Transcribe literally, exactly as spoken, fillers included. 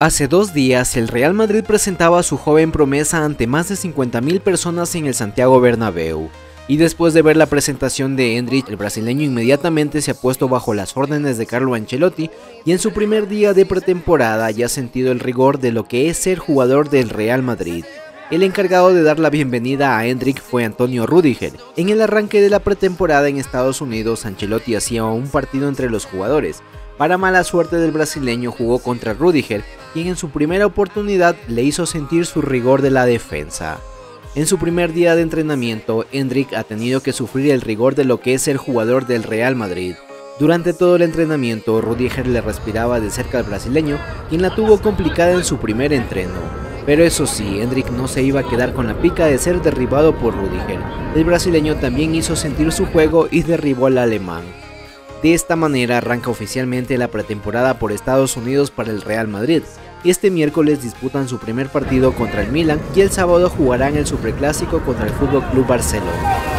Hace dos días, el Real Madrid presentaba a su joven promesa ante más de cincuenta mil personas en el Santiago Bernabéu. Y después de ver la presentación de Endrick, el brasileño inmediatamente se ha puesto bajo las órdenes de Carlo Ancelotti y en su primer día de pretemporada ya ha sentido el rigor de lo que es ser jugador del Real Madrid. El encargado de dar la bienvenida a Endrick fue Antonio Rüdiger. En el arranque de la pretemporada en Estados Unidos, Ancelotti hacía un partido entre los jugadores. Para mala suerte del brasileño, jugó contra Rüdiger, quien en su primera oportunidad le hizo sentir su rigor de la defensa. En su primer día de entrenamiento, Endrick ha tenido que sufrir el rigor de lo que es ser jugador del Real Madrid. Durante todo el entrenamiento, Rüdiger le respiraba de cerca al brasileño, quien la tuvo complicada en su primer entreno. Pero eso sí, Endrick no se iba a quedar con la pica de ser derribado por Rüdiger. El brasileño también hizo sentir su juego y derribó al alemán. De esta manera arranca oficialmente la pretemporada por Estados Unidos para el Real Madrid. Este miércoles disputan su primer partido contra el Milan y el sábado jugarán el Superclásico contra el Fútbol Club Barcelona.